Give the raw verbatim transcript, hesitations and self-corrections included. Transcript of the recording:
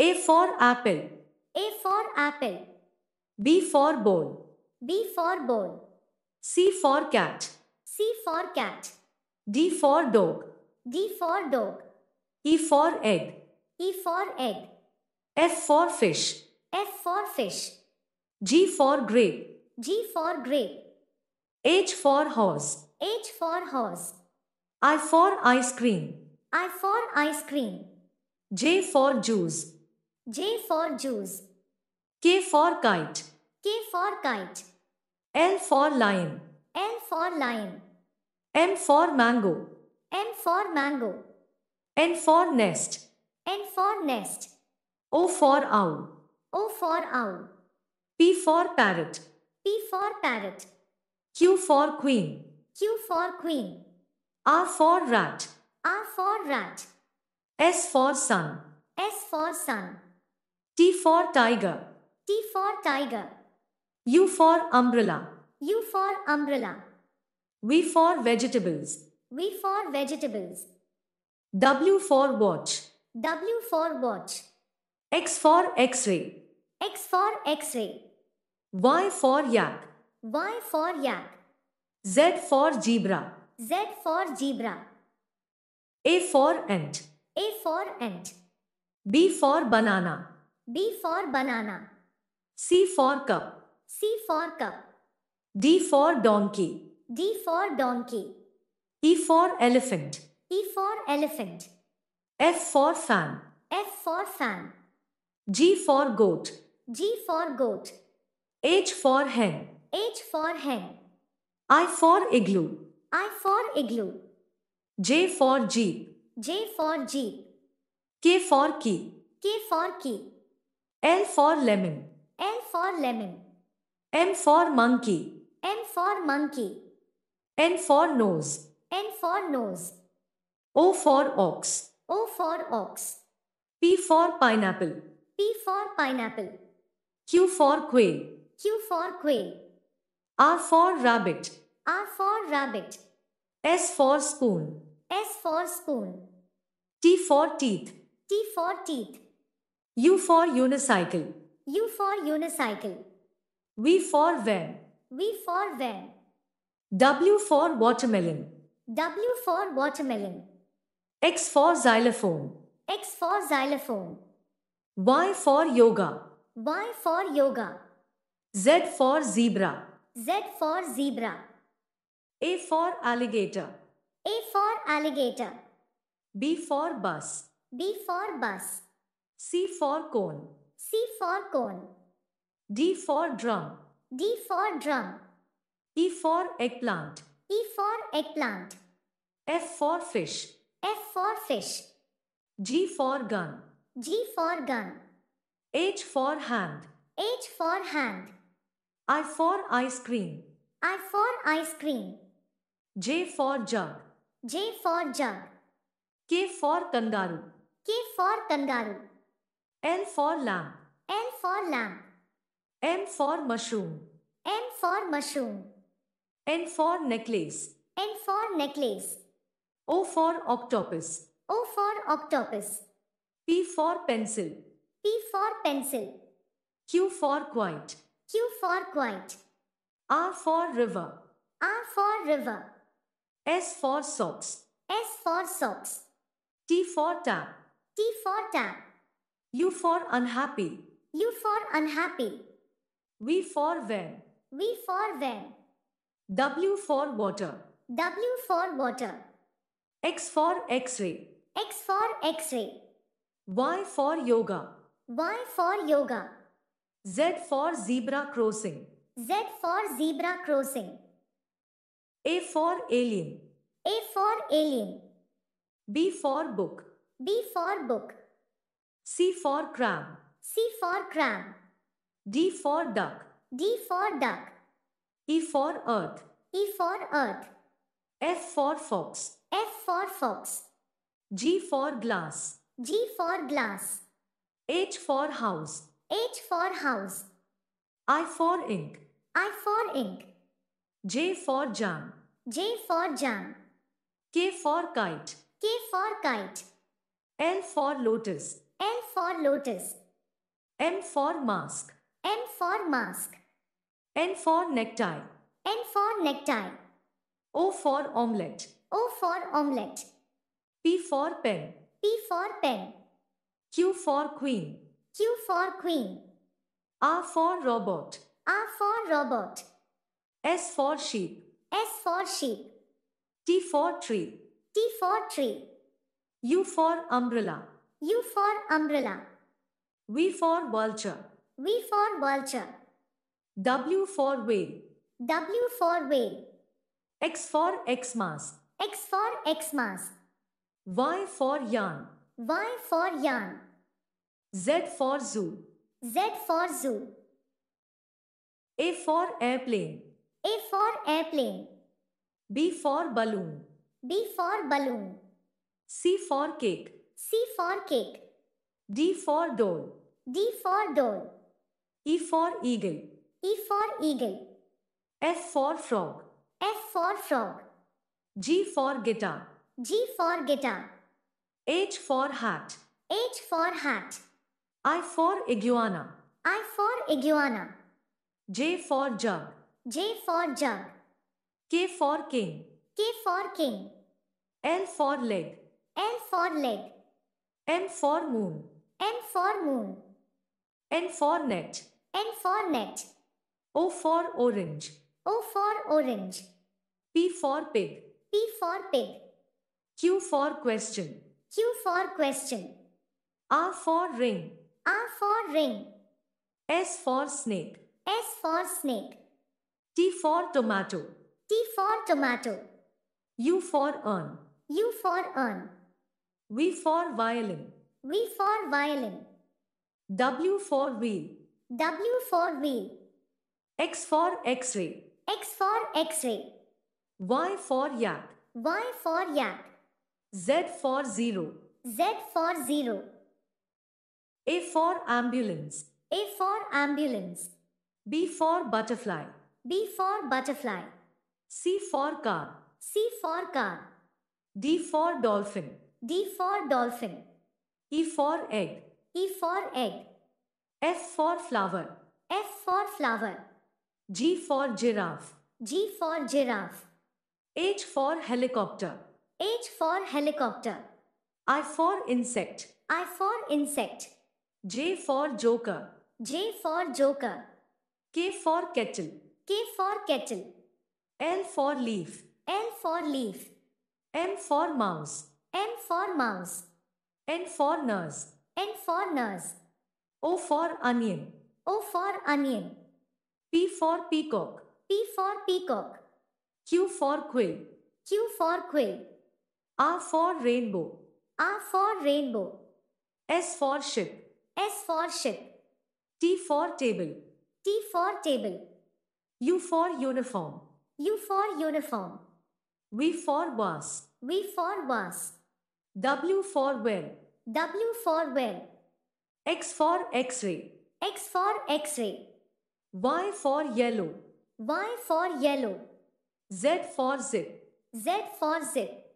A for apple. A for apple. B for ball. B for ball. C for cat. C for cat. D for dog. D for dog. E for egg. E for egg. F for fish. F for fish. G for grape. G for grape. H for horse. H for horse. I for ice cream. I for ice cream. J for juice. J for juice. K for kite. K for kite. L for lion. L for lion. M for mango. M for mango. N for nest. N for nest. O for owl. O for owl. P for parrot. P for parrot. Q for queen. Q for queen. R for rat. R for rat. S for sun. S for sun. T for tiger. T for tiger. U for umbrella. U for umbrella. V for vegetables. V for vegetables. W for watch. W for watch. X for X-ray. X for X-ray. Y for yak. Y for yak. Z for zebra. Z for zebra. A for ant. A for ant. B for banana. B for banana. C for cup. C for cup. D for donkey. D for donkey. E for elephant. E for elephant. F for fan. F for fan. G for goat. G for goat. H for hen. H for hen. I for igloo. I for igloo. J for jeep. J for jeep. K for key. K for key. L for lemon. L for lemon. M for monkey. M for monkey. N for nose. N for nose. O for ox. O for ox. P for pineapple. P for pineapple. Q for quail. Q for quail. R for rabbit. R for rabbit. S for spoon. S for spoon. T for teeth. T for teeth. U for unicycle. U for unicycle. V for van. V for van. W for watermelon. W for watermelon. X for xylophone. X for xylophone. Y for yoga. Y for yoga. Z for zebra. Z for zebra. A for alligator. A for alligator. B for bus. B for bus. C for cone. C for cone. D for drum. D for drum. E for eggplant. E for eggplant. F for fish. F for fish. G for gun. G for gun. H for hand. H for hand. I for ice cream. I for ice cream. J for jug. J for jug. K for kangaroo. K for kangaroo. L for lamb. L for lamb. M for mushroom. M for mushroom. N for necklace. N for necklace. O for octopus. O for octopus. P for pencil. P for pencil. Q for quite. Q for quite. R for river. R for river. S for socks. S for socks. T for tap. T for tap. U for unhappy. U for unhappy. V for van. V for van. W for water. W for water. X for X-ray. X for X-ray. Y for yoga. Y for yoga. Z for zebra crossing. Z for zebra crossing. A for alien. A for alien. B for book. B for book. C for crab. C for crab. D for duck. D for duck. E for earth. E for earth. F for fox. F for fox. G for glass. G for glass. H for house. H for house. I for ink. I for ink. J for jam. J for jam. K for kite. K for kite. L for lotus. L for lotus. M for mask. M for mask. N for necktie. N for necktie. O for omelette. O for omelette. P for pen. P for pen. Q for queen. Q for queen. R for robot. R for robot. S for sheep. S for sheep. T for tree. T for tree. U for umbrella. U for umbrella. V for vulture. V for vulture. W for whale. W for whale. X for Xmas. X for Xmas. Y for yarn. Y for yarn. Z for zoo. Z for zoo. A for airplane. A for airplane. B for balloon. B for balloon. C for cake. C for cake. D for doll. D for doll. E for eagle. E for eagle. F for frog. F for frog. G for guitar. G for guitar. H for hat. H for hat. I for iguana. I for iguana. J for jug. J for jug. K for king. K for king. L for leg. L for leg. M for moon. M for moon. N for net. N for net. O for orange. O for orange. P for pig. P for pig. Q for question. Q for question. R for ring. R for ring. S for snake. S for snake. T for tomato. T for tomato. U for urn. U for urn. V for violin. V for violin. W for wheel. W for wheel. X for x-ray. X for x-ray. Y for yak. Y for yak. Z for zero. Z for zero. A for ambulance. A for ambulance. B for butterfly. B for butterfly. C for car. C for car. D for dolphin. D for dolphin. E for egg. E for egg. F for flower. F for flower. G for giraffe. G for giraffe. H for helicopter. H for helicopter. I for insect. I for insect. J for joker. J for joker. K for kettle. K for kettle. L for leaf. L for leaf. M for mouse. M for mouse. N for nurse. N for nurse. O for onion. O for onion. P for peacock. P for peacock. Q for quill. Q for quill. R for rainbow. R for rainbow. S for ship. S for ship. T for table. T for table. U for uniform. U for uniform. V for vase. V for vase. W for well. W for well. X for x-ray. X for x-ray. Y for yellow. Y for yellow. Z for zip. Z for zip.